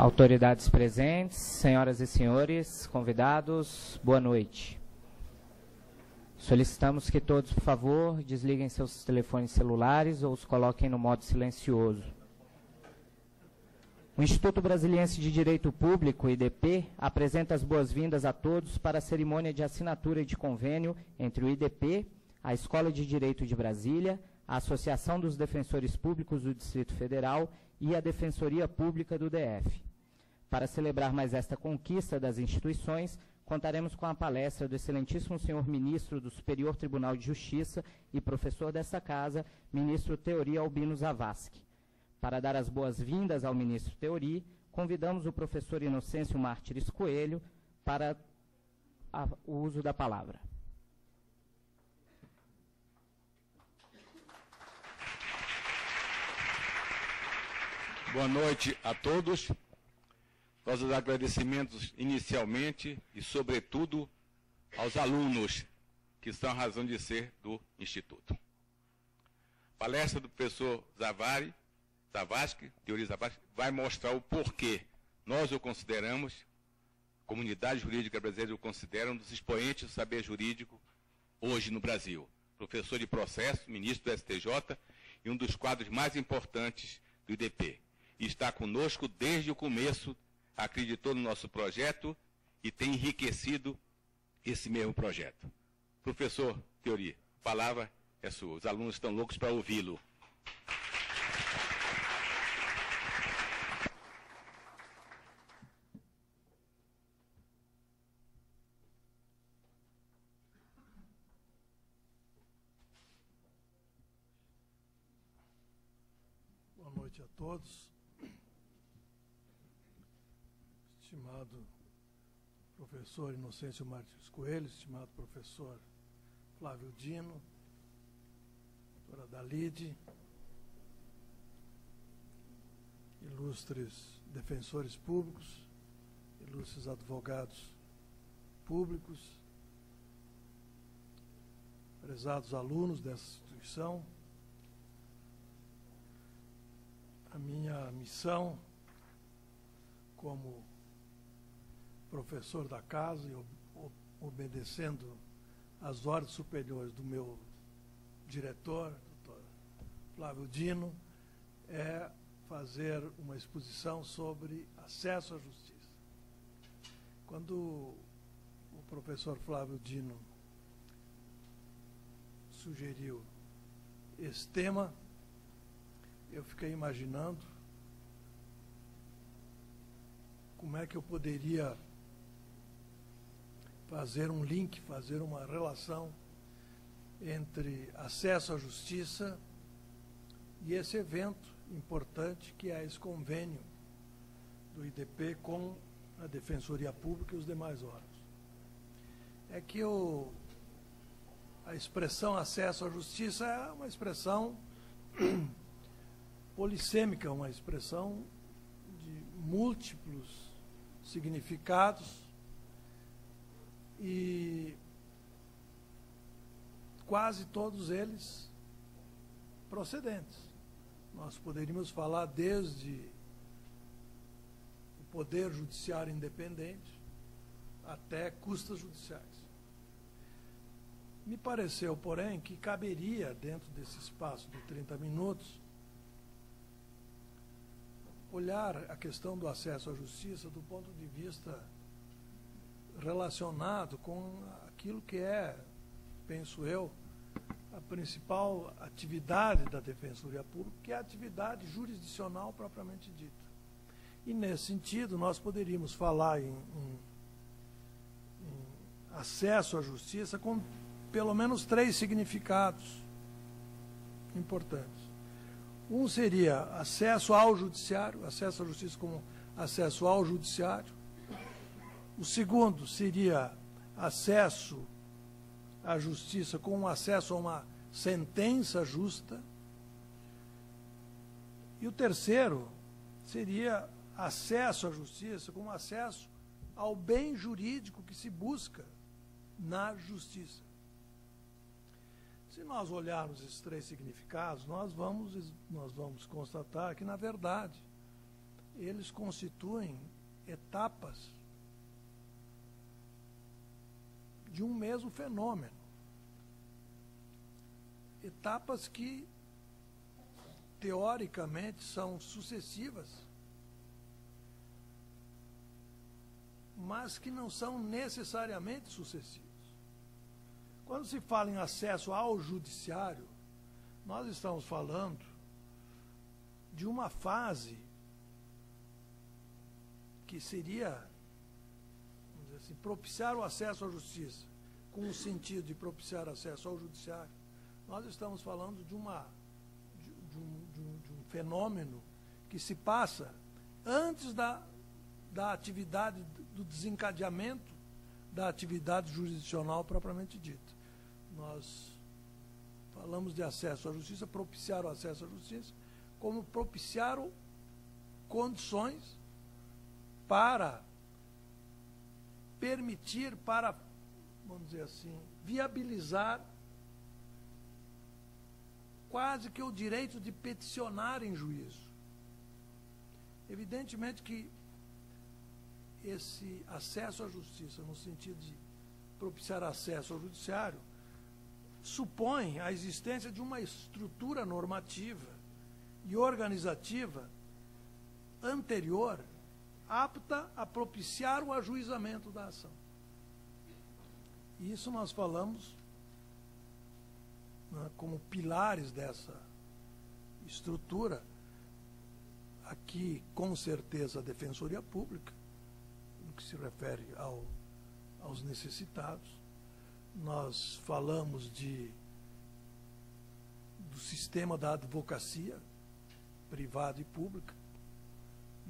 Autoridades presentes, senhoras e senhores, convidados, boa noite. Solicitamos que todos, por favor, desliguem seus telefones celulares ou os coloquem no modo silencioso. O Instituto Brasiliense de Direito Público, IDP, apresenta as boas-vindas a todos para a cerimônia de assinatura de convênio entre o IDP, a Escola de Direito de Brasília, a Associação dos Defensores Públicos do Distrito Federal e a Defensoria Pública do DF. Para celebrar mais esta conquista das instituições, contaremos com a palestra do excelentíssimo senhor ministro do Superior Tribunal de Justiça e professor desta casa, ministro Teori Albino Zavascki. Para dar as boas-vindas ao ministro Teori, convidamos o professor Inocêncio Mártires Coelho para o uso da palavra. Boa noite a todos. Nossos agradecimentos inicialmente e, sobretudo, aos alunos, que são a razão de ser do Instituto. Palestra do professor Zavascki, Teori Zavascki, vai mostrar o porquê nós o consideramos, a comunidade jurídica brasileira o considera um dos expoentes do saber jurídico hoje no Brasil. Professor de processo, ministro do STJ e um dos quadros mais importantes do IDP. Está conosco desde o começo, acreditou no nosso projeto e tem enriquecido esse mesmo projeto. Professor Teori, a palavra é sua. Os alunos estão loucos para ouvi-lo. Boa noite a todos. Estimado professor Inocêncio Mártires Coelho, estimado professor Flávio Dino, doutora Dalide, ilustres defensores públicos, ilustres advogados públicos, prezados alunos dessa instituição, a minha missão como professor da casa e obedecendo às ordens superiores do meu diretor, doutor Flávio Dino, é fazer uma exposição sobre acesso à justiça. Quando o professor Flávio Dino sugeriu esse tema, eu fiquei imaginando como é que eu poderia fazer um link, fazer uma relação entre acesso à justiça e esse evento importante que é esse convênio do IDP com a Defensoria Pública e os demais órgãos. É que a expressão acesso à justiça é uma expressão polissêmica, uma expressão de múltiplos significados, e quase todos eles procedentes. Nós poderíamos falar desde o poder judiciário independente até custas judiciais. Me pareceu, porém, que caberia dentro desse espaço de 30 minutos olhar a questão do acesso à justiça do ponto de vista relacionado com aquilo que é, penso eu, a principal atividade da Defensoria Pública, que é a atividade jurisdicional propriamente dita. E, nesse sentido, nós poderíamos falar em acesso à justiça com pelo menos três significados importantes. Um seria acesso ao judiciário, acesso à justiça como acesso ao judiciário. O segundo seria acesso à justiça com acesso a uma sentença justa. E o terceiro seria acesso à justiça com acesso ao bem jurídico que se busca na justiça. Se nós olharmos esses três significados, nós vamos constatar que, na verdade, eles constituem etapas de um mesmo fenômeno. Etapas que, teoricamente, são sucessivas, mas que não são necessariamente sucessivas. Quando se fala em acesso ao judiciário, nós estamos falando de uma fase que seria, vamos dizer assim, propiciar o acesso à justiça, com o sentido de propiciar acesso ao judiciário. Nós estamos falando de um fenômeno que se passa antes da atividade, do desencadeamento da atividade jurisdicional propriamente dita. Nós falamos de acesso à justiça, propiciar o acesso à justiça, como propiciaram condições para permitir, para, vamos dizer assim, viabilizar quase que o direito de peticionar em juízo. Evidentemente que esse acesso à justiça, no sentido de propiciar acesso ao judiciário, supõe a existência de uma estrutura normativa e organizativa anterior apta a propiciar o ajuizamento da ação. E isso nós falamos, né, como pilares dessa estrutura, aqui com certeza a Defensoria Pública, no que se refere aos necessitados. Nós falamos do sistema da advocacia, privada e pública,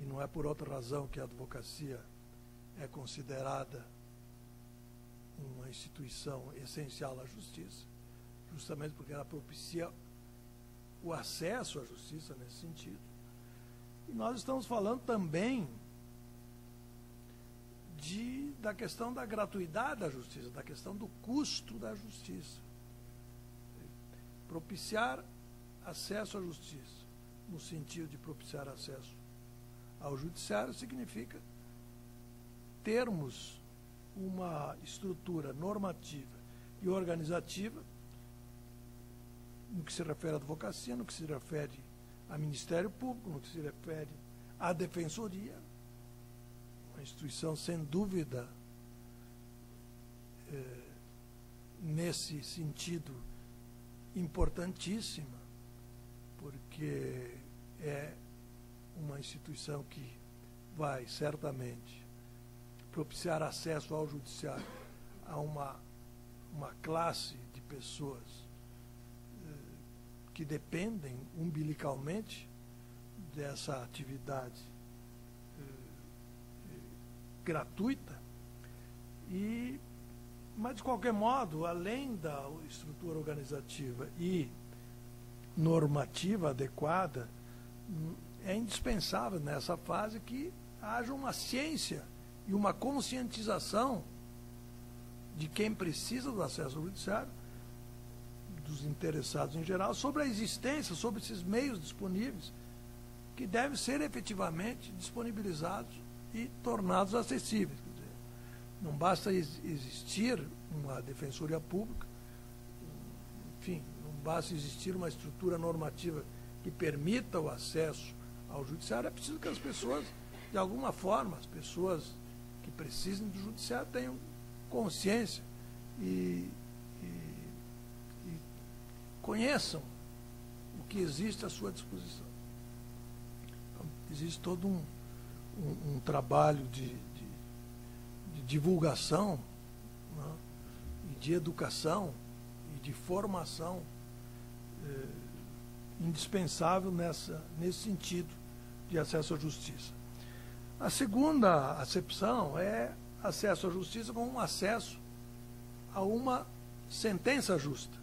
e não é por outra razão que a advocacia é considerada uma instituição essencial à justiça, justamente porque ela propicia o acesso à justiça nesse sentido. E nós estamos falando também da questão da gratuidade da justiça, da questão do custo da justiça. Propiciar acesso à justiça, no sentido de propiciar acesso ao judiciário, significa termos uma estrutura normativa e organizativa, no que se refere à advocacia, no que se refere ao Ministério Público, no que se refere à Defensoria, uma instituição, sem dúvida, nesse sentido importantíssima, porque é uma instituição que vai, certamente, propiciar acesso ao judiciário a uma classe de pessoas que dependem umbilicalmente dessa atividade gratuita. Mas, de qualquer modo, além da estrutura organizativa e normativa adequada, é indispensável nessa fase que haja uma ciência e uma conscientização de quem precisa do acesso ao judiciário, dos interessados em geral, sobre a existência, sobre esses meios disponíveis, que devem ser efetivamente disponibilizados e tornados acessíveis. Quer dizer, não basta existir uma defensoria pública, enfim, não basta existir uma estrutura normativa que permita o acesso ao judiciário, é preciso que as pessoas, de alguma forma, as pessoas que precisem do judiciário tenham consciência e conheçam o que existe à sua disposição. Então, existe todo um trabalho de divulgação, né, e de educação e de formação indispensável nesse sentido de acesso à justiça. A segunda acepção é acesso à justiça como um acesso a uma sentença justa.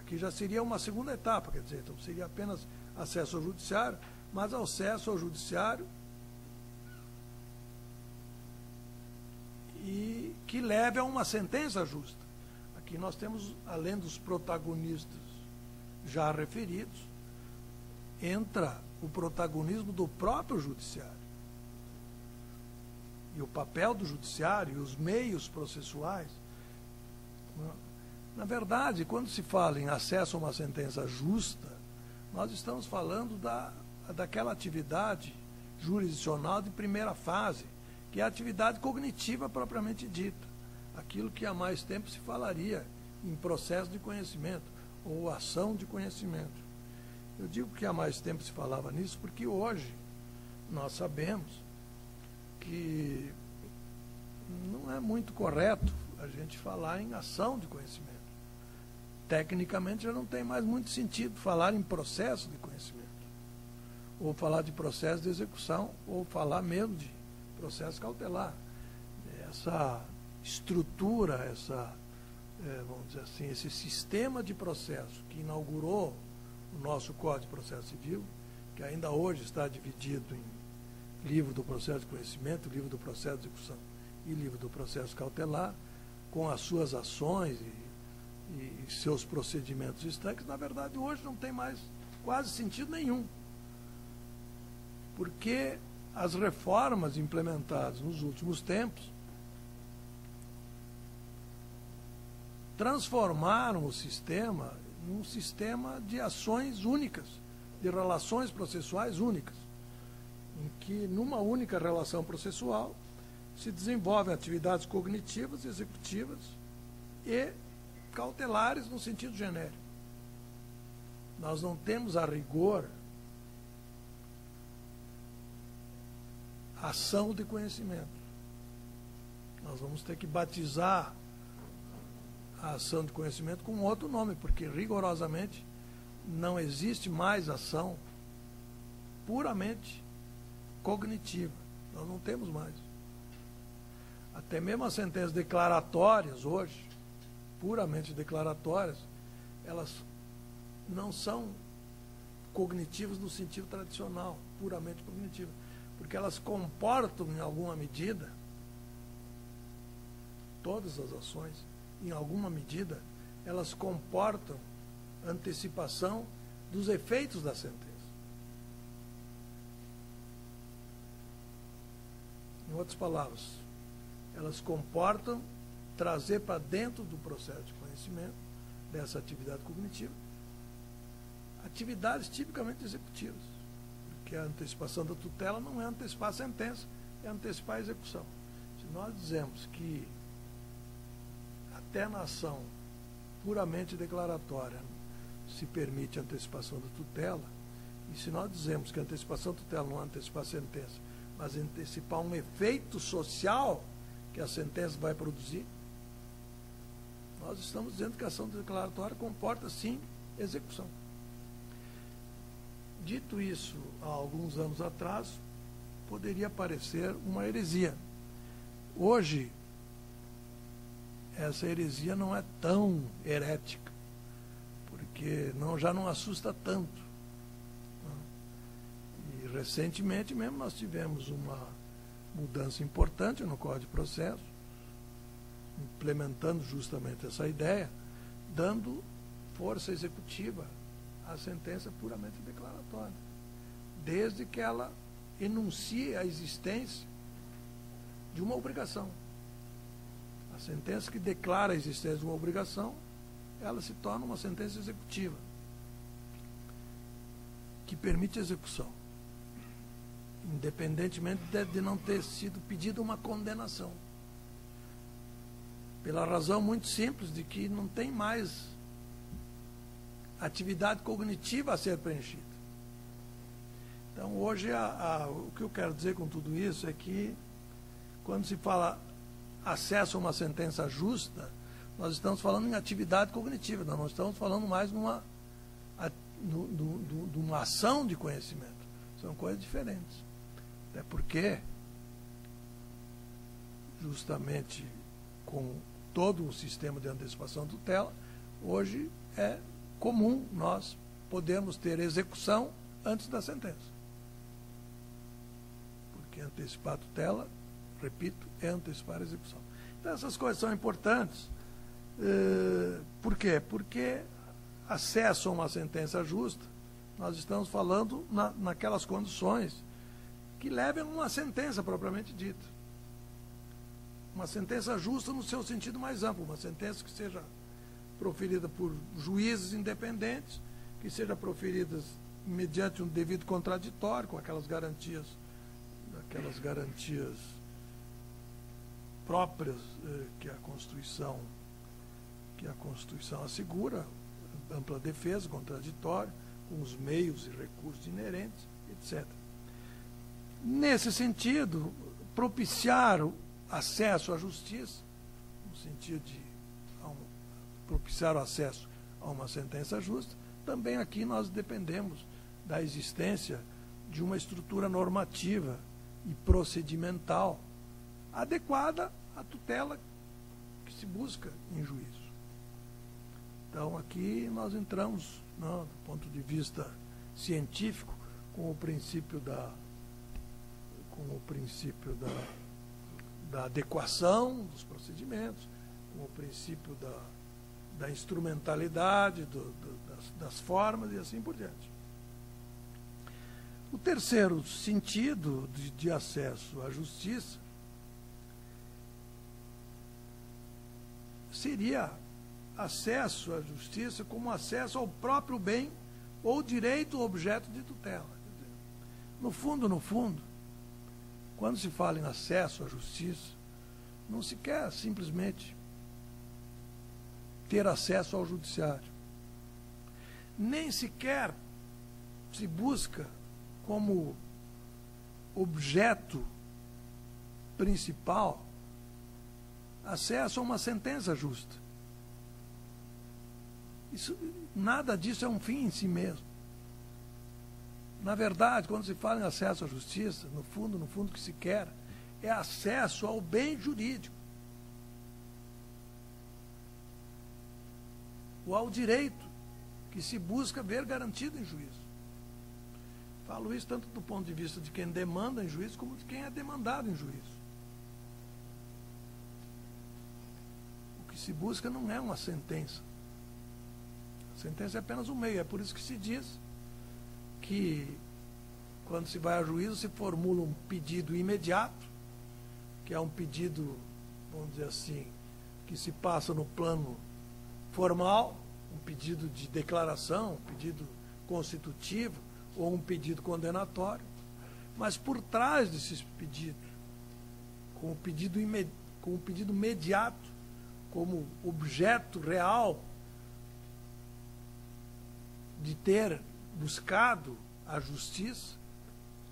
Aqui já seria uma segunda etapa, quer dizer, então seria apenas acesso ao judiciário, mas acesso ao judiciário e que leve a uma sentença justa. Aqui nós temos, além dos protagonistas já referidos, entra o protagonismo do próprio judiciário. E o papel do judiciário e os meios processuais. Na verdade, quando se fala em acesso a uma sentença justa, nós estamos falando daquela atividade jurisdicional de primeira fase, que é a atividade cognitiva propriamente dita. Aquilo que há mais tempo se falaria em processo de conhecimento ou ação de conhecimento. Eu digo que há mais tempo se falava nisso porque hoje nós sabemos que não é muito correto a gente falar em ação de conhecimento. Tecnicamente já não tem mais muito sentido falar em processo de conhecimento, ou falar de processo de execução, ou falar mesmo de processo cautelar. Essa estrutura, vamos dizer assim, esse sistema de processo que inaugurou o nosso Código de Processo Civil, que ainda hoje está dividido em livro do processo de conhecimento, livro do processo de execução e livro do processo cautelar, com as suas ações e seus procedimentos estanques, na verdade hoje não tem mais quase sentido nenhum. Porque as reformas implementadas nos últimos tempos transformaram o sistema num sistema de ações únicas, de relações processuais únicas, em que numa única relação processual se desenvolvem atividades cognitivas, executivas e cautelares no sentido genérico. Nós não temos a rigor ação de conhecimento. Nós vamos ter que batizar a ação de conhecimento com outro nome, porque rigorosamente não existe mais ação puramente cognitiva. Nós não temos mais. Até mesmo as sentenças declaratórias hoje, puramente declaratórias, elas não são cognitivas no sentido tradicional, puramente cognitivas, porque elas comportam em alguma medida todas as ações, em alguma medida, elas comportam antecipação dos efeitos da sentença. Em outras palavras, elas comportam trazer para dentro do processo de conhecimento, dessa atividade cognitiva, atividades tipicamente executivas, porque a antecipação da tutela não é antecipar a sentença, é antecipar a execução. Se nós dizemos que até na ação puramente declaratória se permite a antecipação da tutela, e se nós dizemos que a antecipação da tutela não é antecipar a sentença, mas antecipar um efeito social que a sentença vai produzir, nós estamos dizendo que a ação declaratória comporta, sim, execução. Dito isso, há alguns anos atrás, poderia parecer uma heresia. Hoje, essa heresia não é tão herética, porque já não assusta tanto. E recentemente mesmo nós tivemos uma mudança importante no Código de Processo, implementando justamente essa ideia, dando força executiva à sentença puramente declaratória, desde que ela enuncie a existência de uma obrigação. A sentença que declara a existência de uma obrigação, ela se torna uma sentença executiva, que permite a execução, independentemente de não ter sido pedida uma condenação. Pela razão muito simples de que não tem mais atividade cognitiva a ser preenchida. Então, hoje, o que eu quero dizer com tudo isso é que, quando se fala acesso a uma sentença justa, nós estamos falando em atividade cognitiva, nós não estamos falando mais de uma ação de conhecimento. São coisas diferentes. Até porque, justamente com todo o sistema de antecipação da tutela, hoje é comum nós podermos ter execução antes da sentença. Porque antecipar a tutela, repito, é antecipar a execução. Então, essas coisas são importantes. Por quê? Porque acesso a uma sentença justa Nós estamos falando naquelas condições que levem a uma sentença propriamente dita. Uma sentença justa no seu sentido mais amplo, uma sentença que seja proferida por juízes independentes, que seja proferida mediante um devido contraditório, com aquelas garantias próprias que a Constituição assegura, ampla defesa, contraditório, com os meios e recursos inerentes, etc. Nesse sentido, propiciar o acesso à justiça, no sentido de propiciar o acesso a uma sentença justa, também aqui nós dependemos da existência de uma estrutura normativa e procedimental adequada à tutela que se busca em juízo. Então, aqui nós entramos, não, do ponto de vista científico, com o princípio da adequação dos procedimentos, com o princípio da instrumentalidade, das formas e assim por diante. O terceiro sentido de acesso à justiça seria acesso à justiça como acesso ao próprio bem ou direito objeto de tutela. No fundo, quando se fala em acesso à justiça, não se quer simplesmente ter acesso ao judiciário. Nem sequer se busca como objeto principal acesso a uma sentença justa. Isso, nada disso é um fim em si mesmo. Na verdade, quando se fala em acesso à justiça, no fundo o que se quer é acesso ao bem jurídico, ou ao direito que se busca ver garantido em juízo. Falo isso tanto do ponto de vista de quem demanda em juízo, como de quem é demandado em juízo. O que se busca não é uma sentença. A sentença é apenas um meio, é por isso que se diz que, quando se vai a juízo, se formula um pedido imediato, que é um pedido, vamos dizer assim, que se passa no plano formal, um pedido de declaração, um pedido constitutivo ou um pedido condenatório. Mas por trás desses pedidos, com o pedido imediato como objeto real de ter buscado a justiça,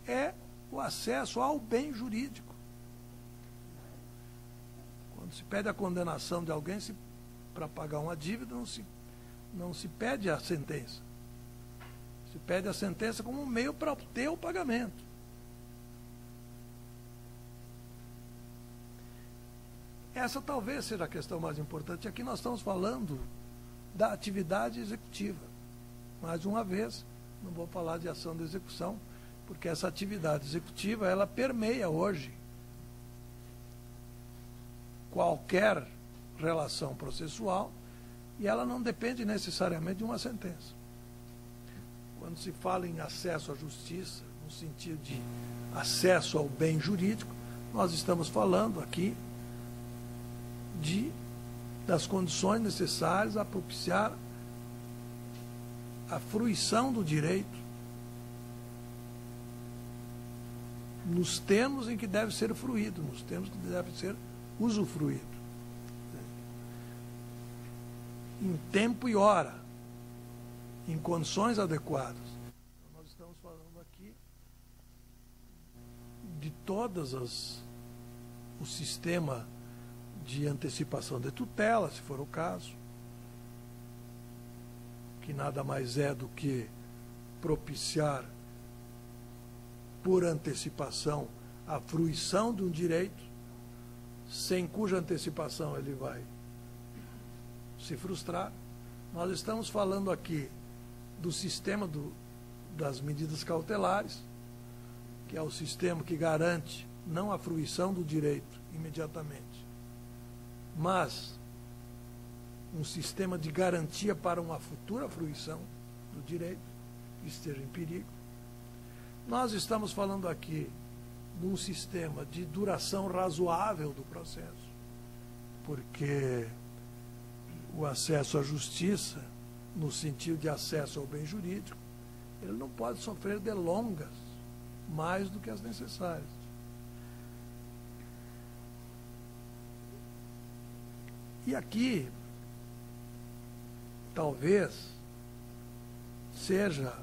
é o acesso ao bem jurídico. Quando se pede a condenação de alguém para pagar uma dívida, não se pede a sentença. Se pede a sentença como um meio para obter o pagamento. Essa talvez seja a questão mais importante. Aqui nós estamos falando da atividade executiva. Mais uma vez, não vou falar de ação de execução, porque essa atividade executiva, ela permeia hoje qualquer relação processual e ela não depende necessariamente de uma sentença. Quando se fala em acesso à justiça, no sentido de acesso ao bem jurídico, nós estamos falando aqui das condições necessárias a propiciar a fruição do direito nos termos em que deve ser fruído, nos termos que deve ser usufruído, em tempo e hora, em condições adequadas. Nós estamos falando aqui de todas o sistema de antecipação de tutela, se for o caso, que nada mais é do que propiciar por antecipação a fruição de um direito, sem cuja antecipação ele vai se frustrar. Nós estamos falando aqui do sistema das medidas cautelares, que é o sistema que garante não a fruição do direito imediatamente, mas um sistema de garantia para uma futura fruição do direito. estejam em perigo. Nós estamos falando aqui num sistema de duração razoável do processo, porque o acesso à justiça, no sentido de acesso ao bem jurídico, ele não pode sofrer delongas mais do que as necessárias. E aqui, talvez, seja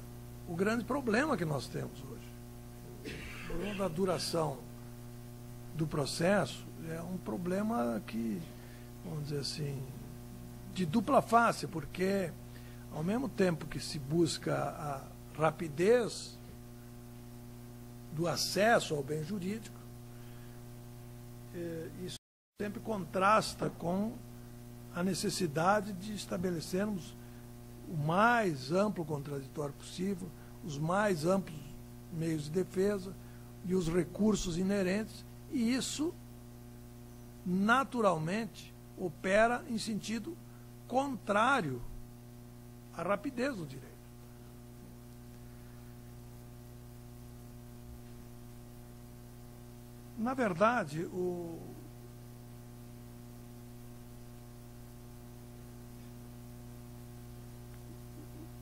o grande problema que nós temos hoje. O problema da duração do processo é um problema que, vamos dizer assim, de dupla face, porque ao mesmo tempo que se busca a rapidez do acesso ao bem jurídico, isso sempre contrasta com a necessidade de estabelecermos o mais amplo contraditório possível, os mais amplos meios de defesa e os recursos inerentes, e isso naturalmente opera em sentido contrário à rapidez do direito. Na verdade,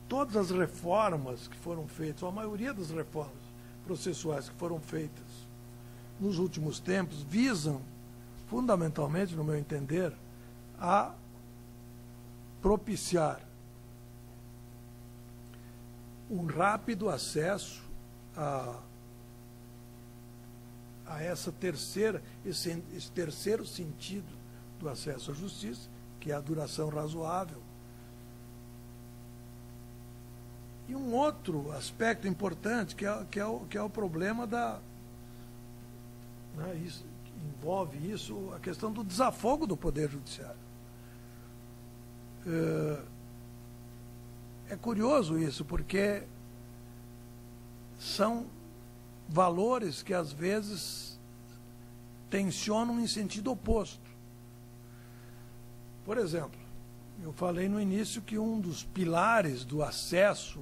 todas as reformas que foram feitas, ou a maioria das reformas processuais que foram feitas nos últimos tempos, visam, fundamentalmente, no meu entender, a propiciar um rápido acesso a esse terceiro sentido do acesso à justiça, que é a duração razoável. E um outro aspecto importante, que é o problema da... isso, envolve isso, a questão do desafogo do Poder Judiciário. É curioso isso, porque são valores que às vezes tensionam em sentido oposto. Por exemplo, eu falei no início que um dos pilares do acesso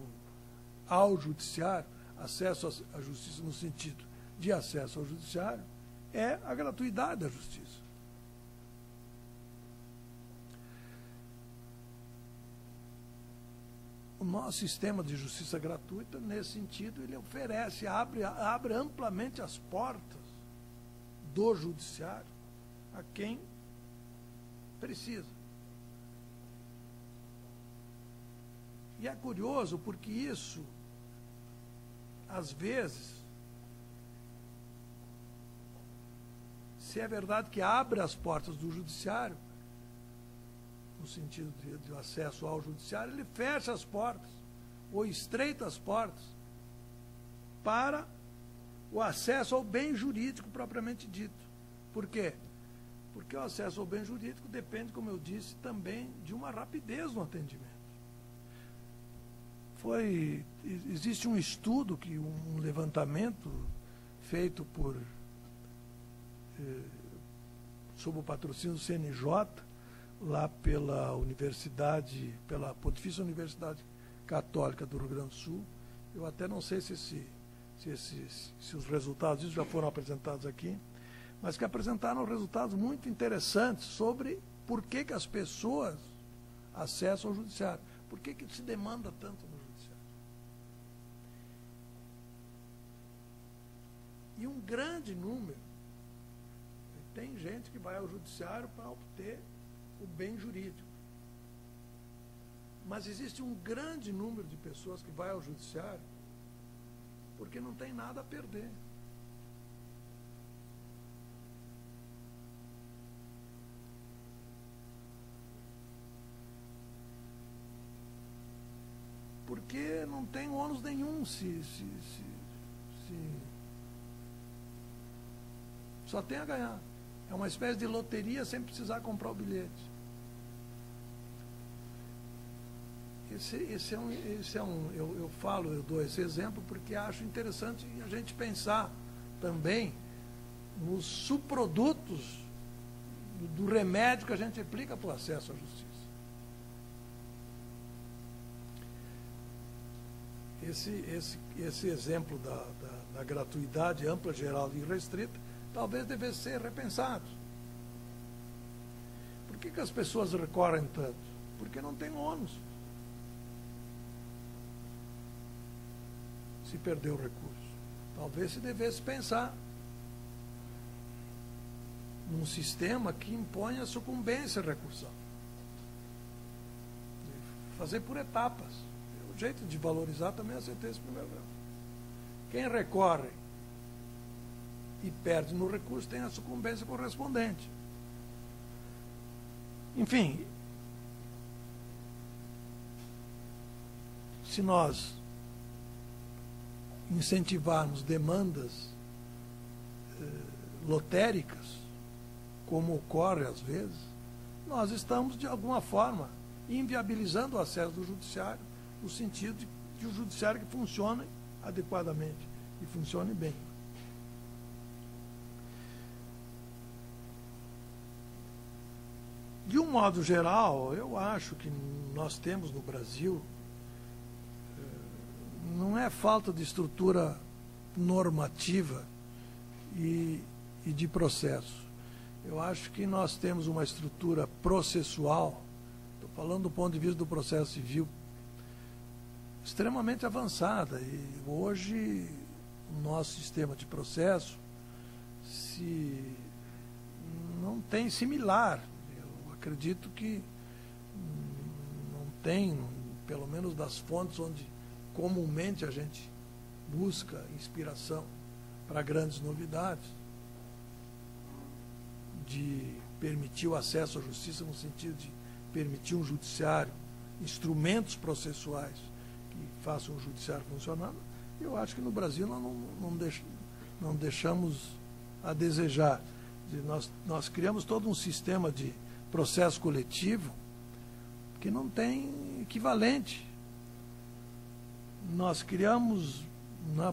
ao judiciário, acesso à justiça no sentido de acesso ao judiciário, é a gratuidade da justiça. O nosso sistema de justiça gratuita, nesse sentido, ele oferece, abre amplamente as portas do judiciário a quem precisa. E é curioso porque isso, às vezes, se é verdade que abre as portas do judiciário, no sentido de acesso ao judiciário, ele fecha as portas, ou estreita as portas, para o acesso ao bem jurídico propriamente dito. Por quê? Porque o acesso ao bem jurídico depende, como eu disse, também de uma rapidez no atendimento. Existe um estudo, um levantamento feito sob o patrocínio do CNJ, lá pela Pontifícia Universidade Católica do Rio Grande do Sul. Eu até não sei se os resultados disso já foram apresentados aqui, mas que apresentaram resultados muito interessantes sobre por que as pessoas acessam ao judiciário, por que se demanda tanto no judiciário. E um grande número, tem gente que vai ao judiciário para obter o bem jurídico. Mas existe um grande número de pessoas que vai ao judiciário porque não tem nada a perder. Porque não tem ônus nenhum só tem a ganhar. É uma espécie de loteria sem precisar comprar o bilhete. Eu dou esse exemplo porque acho interessante a gente pensar também nos subprodutos do remédio que a gente aplica para o acesso à justiça. esse exemplo da gratuidade ampla, geral e restrita talvez devesse ser repensado. Por que as pessoas recorrem tanto? Porque não tem ônus. Se perdeu o recurso. Talvez se devesse pensar num sistema que impõe a sucumbência recursal. Fazer por etapas. O jeito de valorizar também é a sentença de primeiro grau. Quem recorre e perde no recurso tem a sucumbência correspondente. Enfim, se nós incentivarmos demandas lotéricas, como ocorre às vezes, nós estamos, de alguma forma, inviabilizando o acesso do judiciário, no sentido de o judiciário que funcione adequadamente e funcione bem. De um modo geral, eu acho que nós temos no Brasil, não é falta de estrutura normativa e de processo. Eu acho que nós temos uma estrutura processual, estou falando do ponto de vista do processo civil, extremamente avançada. E hoje o nosso sistema de processo não tem similar. Eu acredito que não tem, pelo menos das fontes onde comumente a gente busca inspiração para grandes novidades, de permitir o acesso à justiça no sentido de permitir um judiciário, instrumentos processuais que façam o judiciário funcionar. Eu acho que no Brasil nós não deixamos a desejar. Nós criamos todo um sistema de processo coletivo que não tem equivalente. Nós criamos,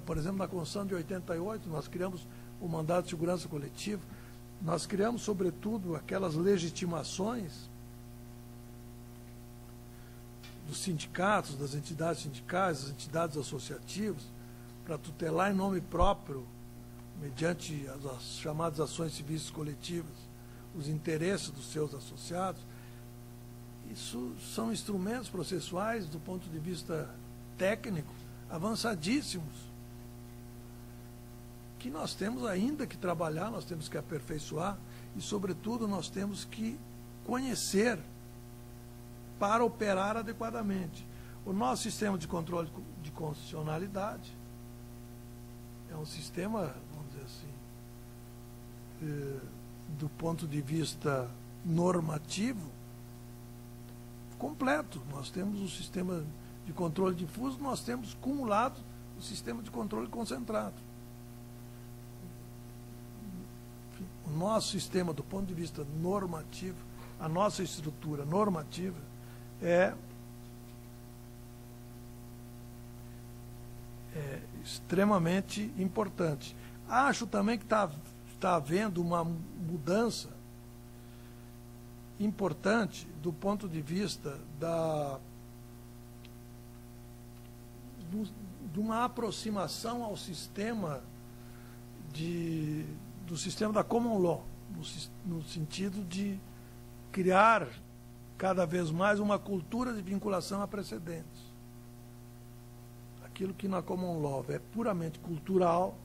por exemplo, na Constituição de 88, nós criamos o mandato de segurança coletiva, nós criamos, sobretudo, aquelas legitimações dos sindicatos, das entidades sindicais, das entidades associativas, para tutelar em nome próprio, mediante as chamadas ações civis coletivas, os interesses dos seus associados. Isso são instrumentos processuais, do ponto de vista técnico, avançadíssimos, que nós temos ainda que trabalhar, nós temos que aperfeiçoar e, sobretudo, nós temos que conhecer para operar adequadamente. O nosso sistema de controle de constitucionalidade é um sistema, vamos dizer assim, do ponto de vista normativo, completo. Nós temos um sistema de controle difuso, nós temos cumulado o sistema de controle concentrado. O nosso sistema, do ponto de vista normativo, a nossa estrutura normativa é extremamente importante. Acho também que está havendo uma mudança importante do ponto de vista de uma aproximação ao sistema do sistema da common law, no sentido de criar cada vez mais uma cultura de vinculação a precedentes. Aquilo que na common law é puramente cultural,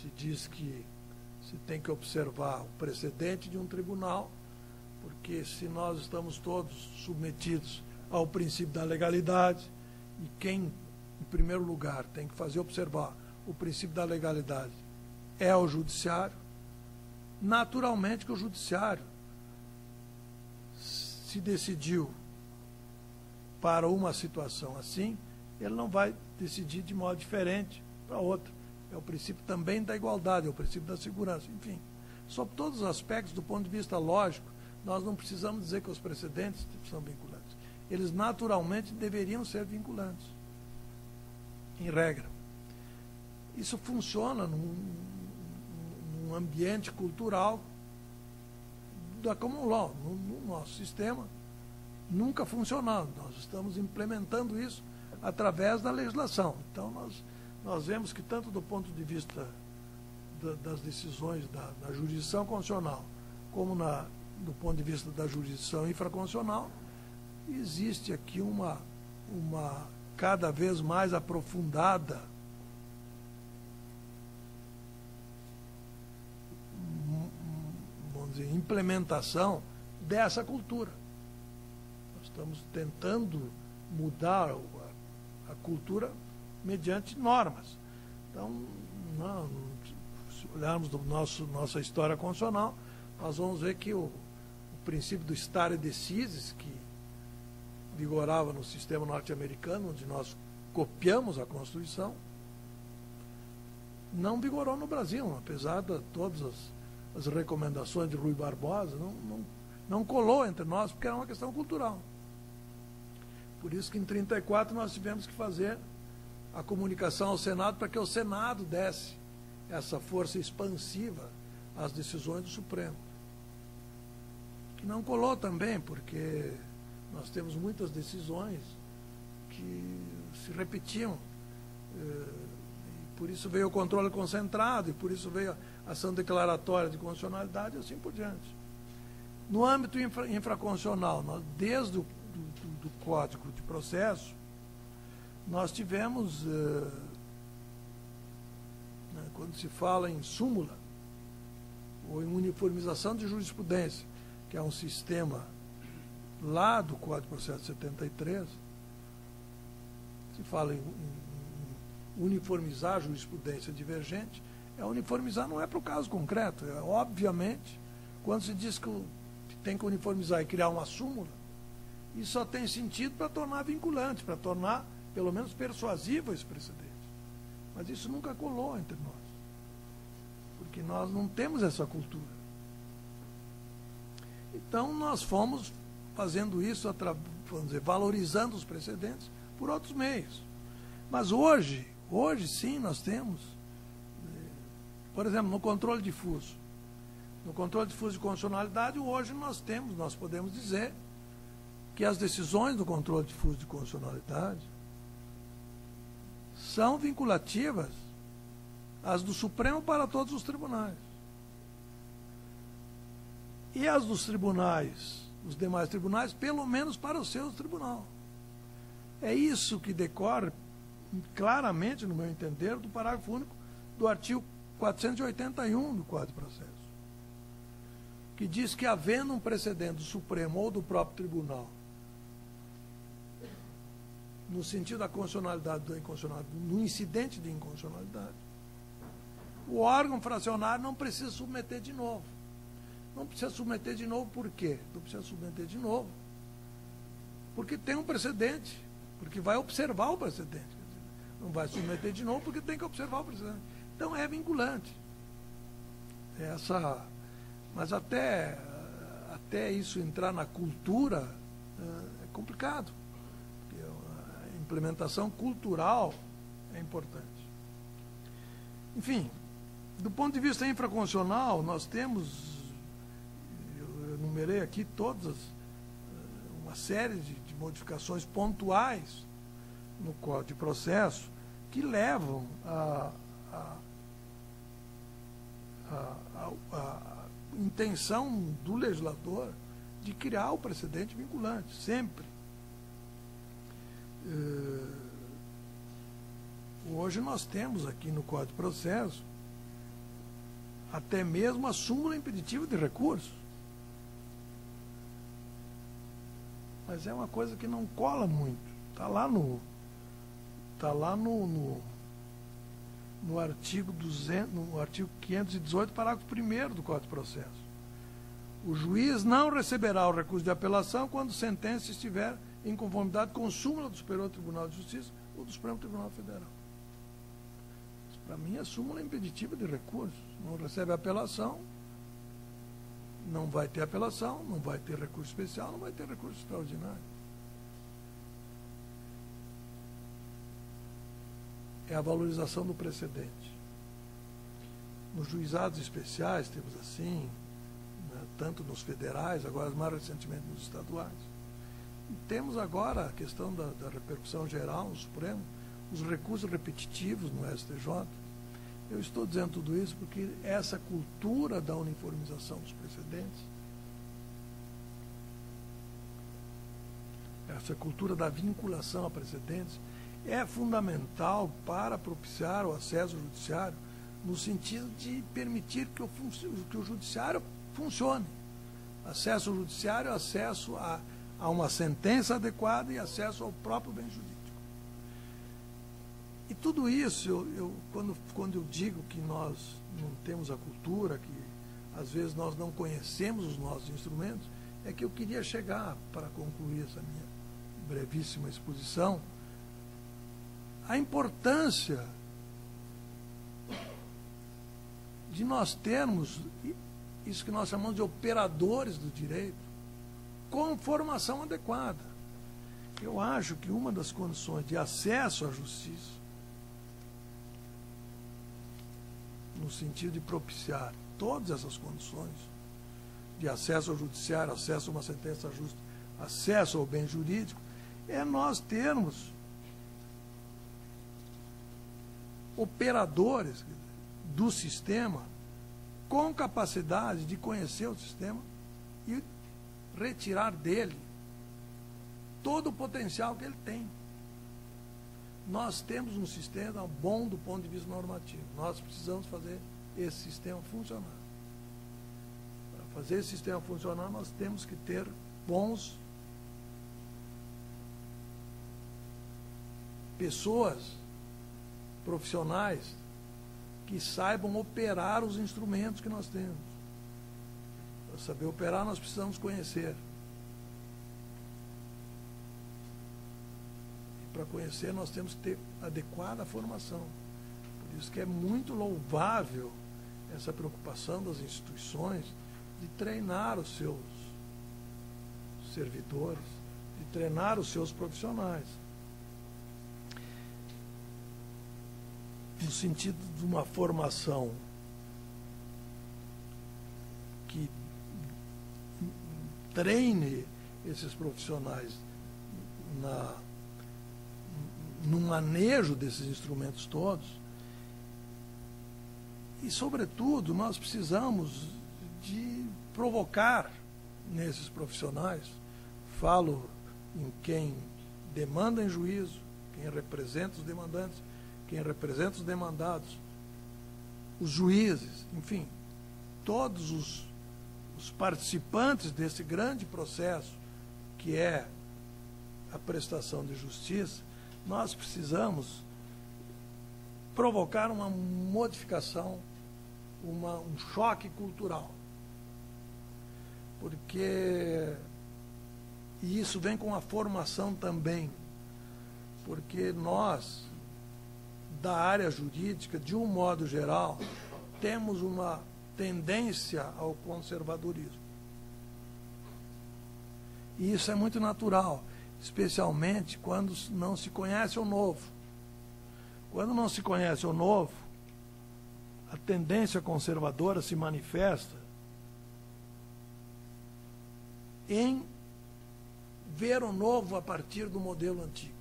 se diz que se tem que observar o precedente de um tribunal, porque se nós estamos todos submetidos ao princípio da legalidade, e quem, em primeiro lugar, tem que fazer observar o princípio da legalidade é o judiciário, naturalmente que o judiciário se decidiu para uma situação assim, ele não vai decidir de modo diferente para outra. É o princípio também da igualdade, é o princípio da segurança, enfim. Sob todos os aspectos, do ponto de vista lógico, nós não precisamos dizer que os precedentes são vinculantes. Eles naturalmente deveriam ser vinculantes, em regra. Isso funciona num ambiente cultural da common law, no nosso sistema, nunca funcionado. Nós estamos implementando isso através da legislação. Então, nós vemos que, tanto do ponto de vista das decisões da jurisdição constitucional, como do ponto de vista da jurisdição infraconstitucional, existe aqui uma cada vez mais aprofundada implementação dessa cultura. Nós estamos tentando mudar a cultura mediante normas. Então, se olharmos do nossa história constitucional, nós vamos ver que o princípio do stare decisis, que vigorava no sistema norte-americano, onde nós copiamos a Constituição, não vigorou no Brasil, apesar de todas as recomendações de Rui Barbosa, não colou entre nós, porque era uma questão cultural. Por isso que em 1934 nós tivemos que fazer a comunicação ao Senado, para que o Senado desse essa força expansiva às decisões do Supremo. Que não colou também, porque nós temos muitas decisões que se repetiam. E por isso veio o controle concentrado, e por isso veio a ação declaratória de constitucionalidade, e assim por diante. No âmbito infraconstitucional, nós, desde o do Código de Processo, nós tivemos, quando se fala em súmula, ou em uniformização de jurisprudência, que é um sistema lá do Código de Processo 73, se fala em uniformizar a jurisprudência divergente. Uniformizar não é para o caso concreto. Obviamente, quando se diz que tem que uniformizar e criar uma súmula, isso só tem sentido para tornar vinculante, para tornar, pelo menos, persuasivo esse precedente. Mas isso nunca colou entre nós, porque nós não temos essa cultura. Então, nós fomos fazendo isso, vamos dizer, valorizando os precedentes por outros meios. Mas hoje sim, nós temos, por exemplo, no controle difuso. No controle difuso de constitucionalidade, hoje nós podemos dizer que as decisões do controle difuso de constitucionalidade são vinculativas às do Supremo para todos os tribunais. E as dos tribunais, os demais tribunais, pelo menos para o seu tribunal. É isso que decorre claramente, no meu entender, do parágrafo único do artigo 481 do Código de Processo, que diz que, havendo um precedente do Supremo ou do próprio tribunal, no sentido da constitucionalidade ou da inconstitucionalidade, no incidente de inconstitucionalidade, o órgão fracionário não precisa submeter de novo. Não precisa submeter de novo por quê? Não precisa submeter de novo porque tem um precedente, porque vai observar o precedente. Não vai submeter de novo porque tem que observar o precedente. Então é vinculante. Mas até isso entrar na cultura é complicado. Porque a implementação cultural é importante. Enfim, do ponto de vista infraconstitucional, nós temos, eu enumerei aqui todas, uma série de modificações pontuais no Código de Processo que levam a intenção do legislador de criar o precedente vinculante, sempre. Hoje nós temos aqui no Código de Processo até mesmo a súmula impeditiva de recurso. Mas é uma coisa que não cola muito. Está lá no artigo 200, no artigo 518, parágrafo 1º do Código de Processo. O juiz não receberá o recurso de apelação quando a sentença estiver em conformidade com a súmula do Superior Tribunal de Justiça ou do Supremo Tribunal Federal. Para mim, a súmula é impeditiva de recurso. Não recebe apelação, não vai ter apelação, não vai ter recurso especial, não vai ter recurso extraordinário. É a valorização do precedente. Nos juizados especiais, temos assim, tanto nos federais, agora mais recentemente nos estaduais, Temos agora a questão da repercussão geral no Supremo, os recursos repetitivos no STJ. Eu estou dizendo tudo isso porque essa cultura da uniformização dos precedentes, essa cultura da vinculação a precedentes, é fundamental para propiciar o acesso ao judiciário, no sentido de permitir que o judiciário funcione. Acesso ao judiciário, acesso a uma sentença adequada e acesso ao próprio bem jurídico. E tudo isso, quando eu digo que nós não temos a cultura, que às vezes nós não conhecemos os nossos instrumentos, é que eu queria chegar, para concluir essa minha brevíssima exposição, a importância de nós termos isso que nós chamamos de operadores do direito com formação adequada. Eu acho que uma das condições de acesso à justiça, no sentido de propiciar todas essas condições de acesso ao judiciário, acesso a uma sentença justa, acesso ao bem jurídico, é nós termos operadores do sistema com capacidade de conhecer o sistema e retirar dele todo o potencial que ele tem. Nós temos um sistema bom do ponto de vista normativo. Nós precisamos fazer esse sistema funcionar. Para fazer esse sistema funcionar, nós temos que ter bons pessoas, profissionais, que saibam operar os instrumentos que nós temos. Para saber operar, nós precisamos conhecer. E para conhecer, nós temos que ter adequada formação. Por isso que é muito louvável essa preocupação das instituições de treinar os seus servidores, de treinar os seus profissionais, no sentido de uma formação que treine esses profissionais no manejo desses instrumentos todos. E, sobretudo, nós precisamos de provocar nesses profissionais, falo em quem demanda em juízo, quem representa os demandantes, quem representa os demandados, os juízes, enfim, todos os participantes desse grande processo que é a prestação de justiça. Nós precisamos provocar uma modificação, um choque cultural, porque, e isso vem com a formação também, porque nós, da área jurídica, de um modo geral, temos uma tendência ao conservadorismo. E isso é muito natural, especialmente quando não se conhece o novo. Quando não se conhece o novo, a tendência conservadora se manifesta em ver o novo a partir do modelo antigo,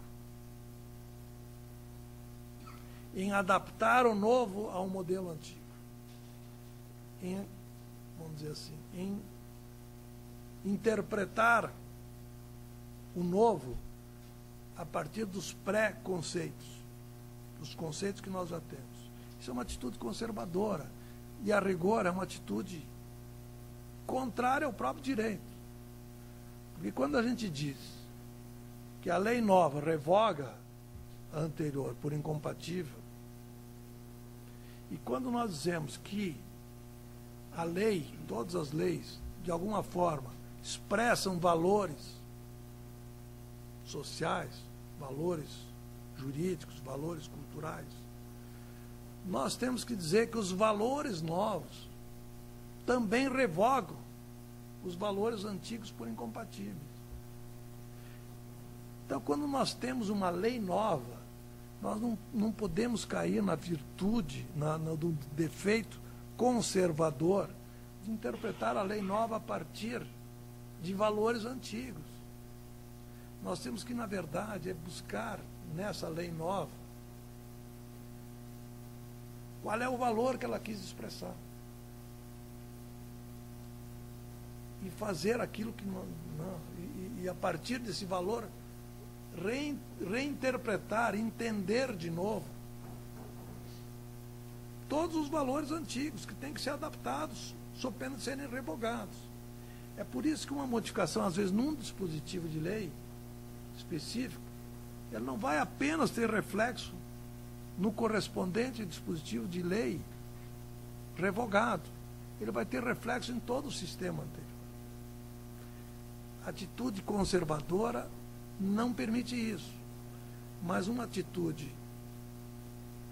em adaptar o novo ao modelo antigo, em, vamos dizer assim, em interpretar o novo a partir dos pré-conceitos, dos conceitos que nós já temos. Isso é uma atitude conservadora e, a rigor, é uma atitude contrária ao próprio direito. Porque quando a gente diz que a lei nova revoga a anterior por incompatível, e quando nós dizemos que a lei, todas as leis, de alguma forma, expressam valores sociais, valores jurídicos, valores culturais, nós temos que dizer que os valores novos também revogam os valores antigos por incompatíveis. Então, quando nós temos uma lei nova, nós não podemos cair na virtude, no defeito conservador de interpretar a lei nova a partir de valores antigos. Nós temos que, na verdade, é buscar nessa lei nova qual é o valor que ela quis expressar. E fazer aquilo que a partir desse valor, reinterpretar, entender de novo todos os valores antigos que têm que ser adaptados, sob pena de serem revogados. É por isso que uma modificação, às vezes, num dispositivo de lei específico, ela não vai apenas ter reflexo no correspondente dispositivo de lei revogado. Ele vai ter reflexo em todo o sistema anterior. A atitude conservadora não permite isso. Mas uma atitude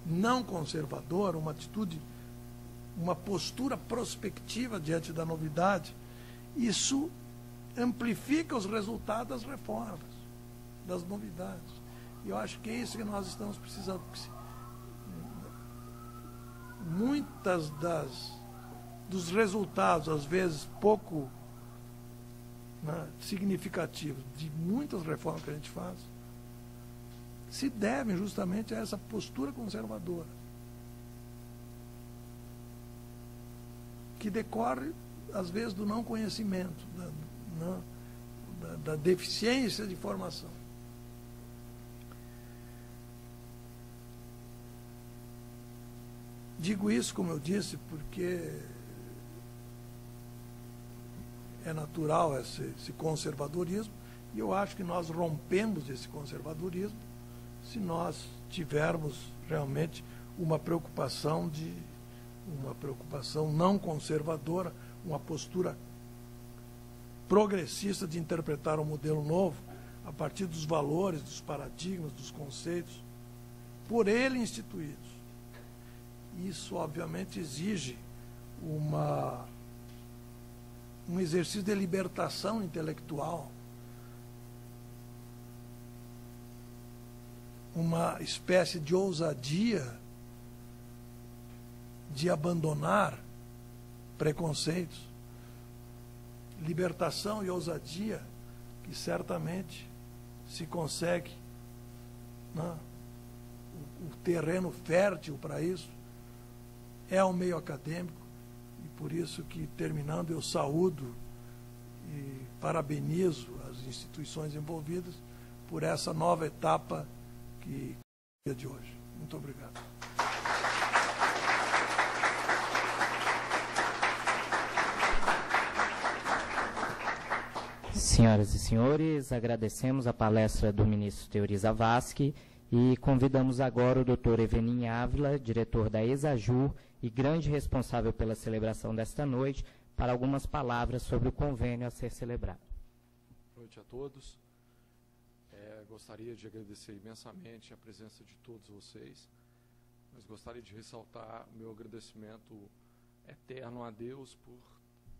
não conservadora, uma atitude, uma postura prospectiva diante da novidade, isso amplifica os resultados das reformas, das novidades. E eu acho que é isso que nós estamos precisando. Muitas dos resultados, às vezes, pouco significativos de muitas reformas que a gente faz, se devem justamente a essa postura conservadora, que decorre, às vezes, do não conhecimento, da deficiência de formação. Digo isso, como eu disse, porque é natural esse conservadorismo, e eu acho que nós rompemos esse conservadorismo se nós tivermos realmente uma preocupação não conservadora, uma postura progressista de interpretar um modelo novo a partir dos valores, dos paradigmas, dos conceitos por ele instituídos. Isso, obviamente, exige um exercício de libertação intelectual, uma espécie de ousadia de abandonar preconceitos, libertação e ousadia que certamente se consegue, o terreno fértil para isso é o meio acadêmico, e por isso que, terminando, eu saúdo e parabenizo as instituições envolvidas por essa nova etapa que é de hoje. Muito obrigado. Senhoras e senhores, agradecemos a palestra do ministro Teori Zavascki e convidamos agora o doutor Evenin Ávila, diretor da ESAJUR e grande responsável pela celebração desta noite, para algumas palavras sobre o convênio a ser celebrado. Boa noite a todos. Gostaria de agradecer imensamente a presença de todos vocês, mas gostaria de ressaltar o meu agradecimento eterno a Deus por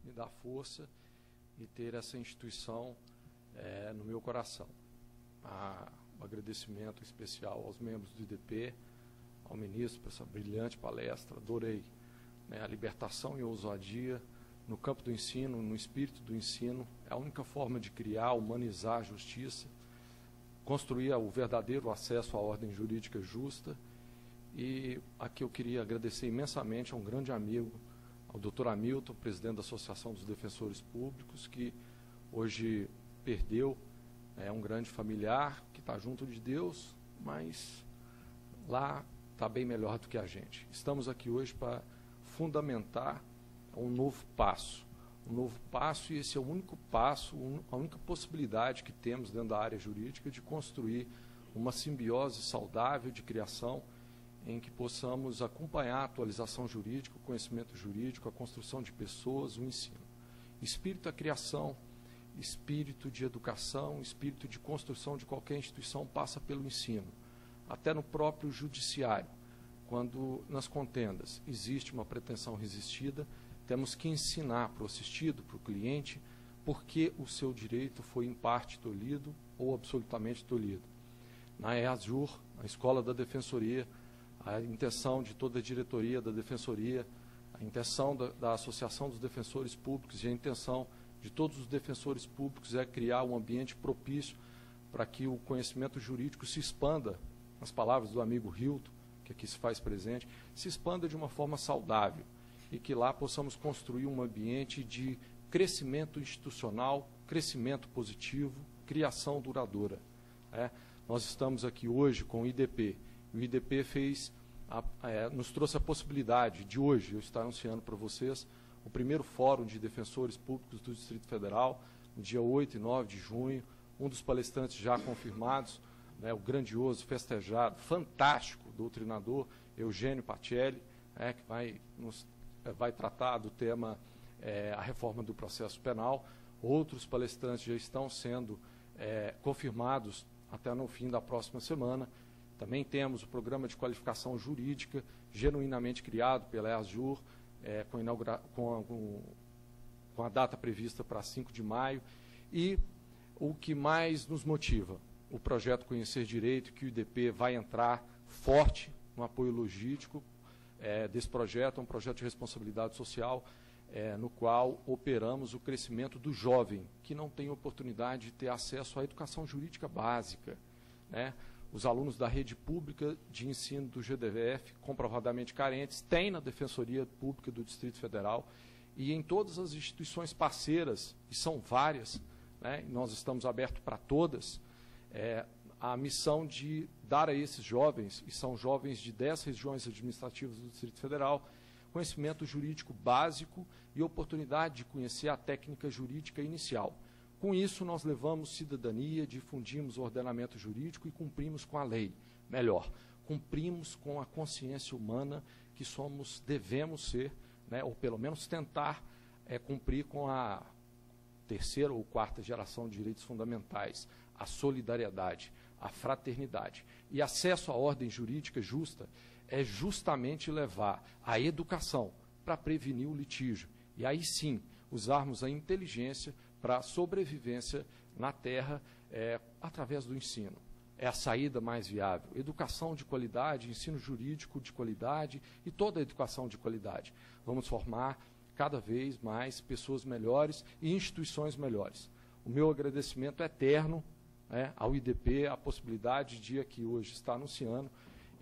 me dar força e ter essa instituição no meu coração. Um agradecimento especial aos membros do IDP, ao ministro, por essa brilhante palestra. Adorei a libertação e a ousadia no campo do ensino, no espírito do ensino. É a única forma de criar, humanizar a justiça, construir o verdadeiro acesso à ordem jurídica justa. E aqui eu queria agradecer imensamente a um grande amigo, ao doutor Amilton, presidente da Associação dos Defensores Públicos, que hoje perdeu um grande familiar, que está junto de Deus, mas lá está bem melhor do que a gente. Estamos aqui hoje para fundamentar um novo passo, e esse é o único passo, a única possibilidade que temos dentro da área jurídica de construir uma simbiose saudável de criação, em que possamos acompanhar a atualização jurídica, o conhecimento jurídico, a construção de pessoas, o ensino. Espírito da criação, espírito de educação, espírito de construção de qualquer instituição passa pelo ensino, até no próprio judiciário. Quando nas contendas existe uma pretensão resistida, temos que ensinar para o assistido, para o cliente, porque o seu direito foi em parte tolhido ou absolutamente tolhido. Na EASJUR, a Escola da Defensoria, a intenção de toda a diretoria da Defensoria, a intenção da Associação dos Defensores Públicos e a intenção de todos os defensores públicos é criar um ambiente propício para que o conhecimento jurídico se expanda, nas palavras do amigo Hilton, que aqui se faz presente, se expanda de uma forma saudável e que lá possamos construir um ambiente de crescimento institucional, crescimento positivo, criação duradoura. É, nós estamos aqui hoje com o IDP. O IDP fez nos trouxe a possibilidade de hoje, eu estar anunciando para vocês, o primeiro Fórum de Defensores Públicos do Distrito Federal, no dia 8 e 9 de junho, um dos palestrantes já confirmados, né, o grandioso, festejado, fantástico doutrinador Eugênio Pacelli, que vai tratar do tema a reforma do processo penal. Outros palestrantes já estão sendo confirmados até no fim da próxima semana. Também temos o programa de qualificação jurídica, genuinamente criado pela EASJUR, com a data prevista para 5 de maio. E o que mais nos motiva? O projeto Conhecer Direito, que o IDP vai entrar forte no apoio logístico desse projeto, é um projeto de responsabilidade social, no qual operamos o crescimento do jovem, que não tem oportunidade de ter acesso à educação jurídica básica, né? Os alunos da rede pública de ensino do GDF, comprovadamente carentes, têm na Defensoria Pública do Distrito Federal e em todas as instituições parceiras, e são várias, né, nós estamos abertos para todas, a missão de dar a esses jovens, e são jovens de 10 regiões administrativas do Distrito Federal, conhecimento jurídico básico e oportunidade de conhecer a técnica jurídica inicial. Com isso, nós levamos cidadania, difundimos o ordenamento jurídico e cumprimos com a lei. Melhor, cumprimos com a consciência humana que somos, devemos ser, né, ou pelo menos tentar cumprir com a terceira ou quarta geração de direitos fundamentais, a solidariedade, a fraternidade. E acesso à ordem jurídica justa é justamente levar a educação para prevenir o litígio. E aí sim, usarmos a inteligência para a sobrevivência na terra através do ensino. É a saída mais viável. Educação de qualidade, ensino jurídico de qualidade e toda a educação de qualidade. Vamos formar cada vez mais pessoas melhores e instituições melhores. O meu agradecimento eterno ao IDP, a possibilidade de aqui hoje estar anunciando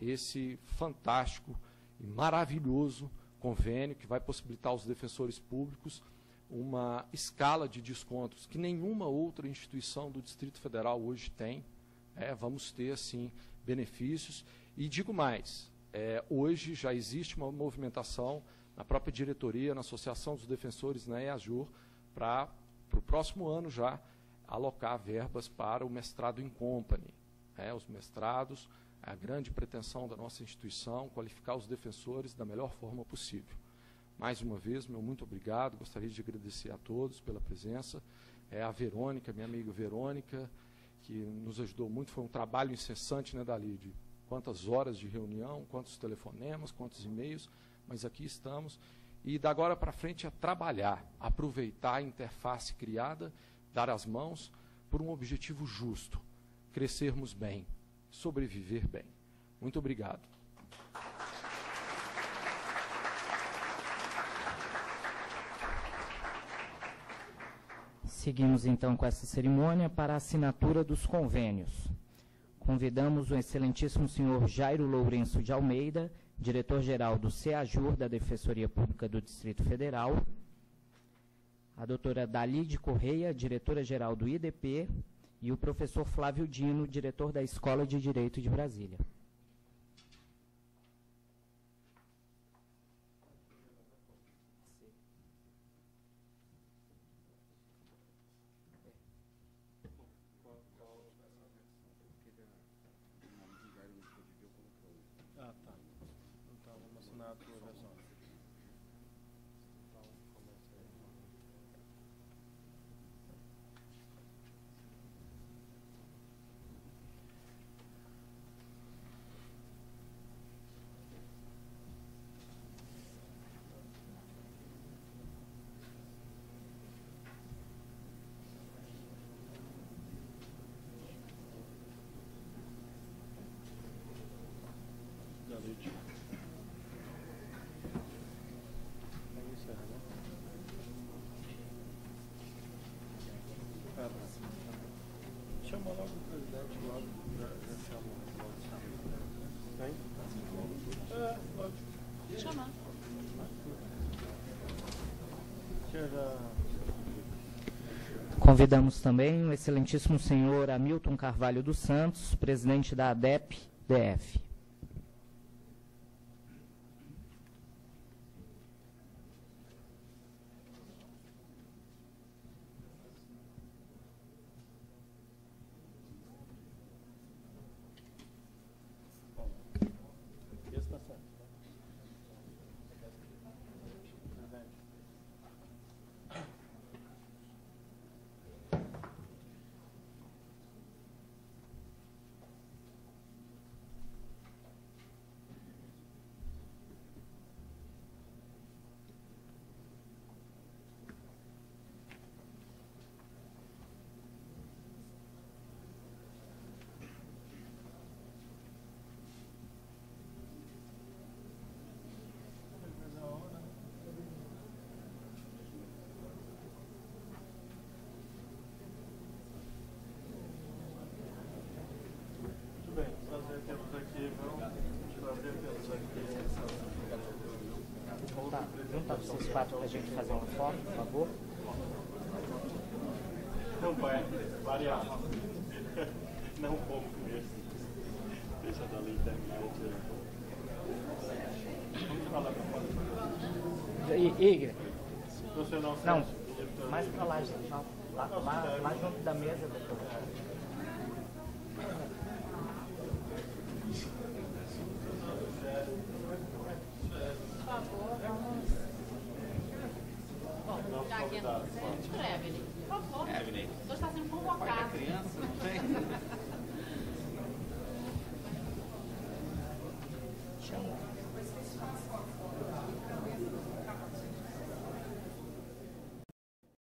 esse fantástico e maravilhoso convênio que vai possibilitar aos defensores públicos uma escala de descontos que nenhuma outra instituição do Distrito Federal hoje tem. Vamos ter, assim, benefícios. E digo mais, hoje já existe uma movimentação na própria diretoria, na Associação dos Defensores, na EASJUR, para o próximo ano já alocar verbas para o mestrado in company. Os mestrados, a grande pretensão da nossa instituição, qualificar os defensores da melhor forma possível. Mais uma vez, meu muito obrigado, gostaria de agradecer a todos pela presença, a Verônica, minha amiga Verônica, que nos ajudou muito, foi um trabalho incessante, né, Dalide? Quantas horas de reunião, quantos telefonemas, quantos e-mails, mas aqui estamos. E da agora para frente é trabalhar, aproveitar a interface criada, dar as mãos por um objetivo justo, crescermos bem, sobreviver bem. Muito obrigado. Seguimos, então, com essa cerimônia para a assinatura dos convênios. Convidamos o excelentíssimo senhor Jairo Lourenço de Almeida, diretor-geral do CEAJUR, da Defensoria Pública do Distrito Federal, a doutora Dalide Corrêa, diretora-geral do IDP, e o professor Flávio Dino, diretor da Escola de Direito de Brasília. Convidamos também o excelentíssimo senhor Amilton Carvalho dos Santos, presidente da ADEP-DF. Junta vocês quatro para a gente fazer uma foto, por favor. Não vai variar. Não um pouco mesmo. Deixa a Dalide terminar e tirar um pouco. Vamos falar para a foto. Igre. Você não sabe? Não. Mais para lá, gente. Lá junto da mesa. Evenin.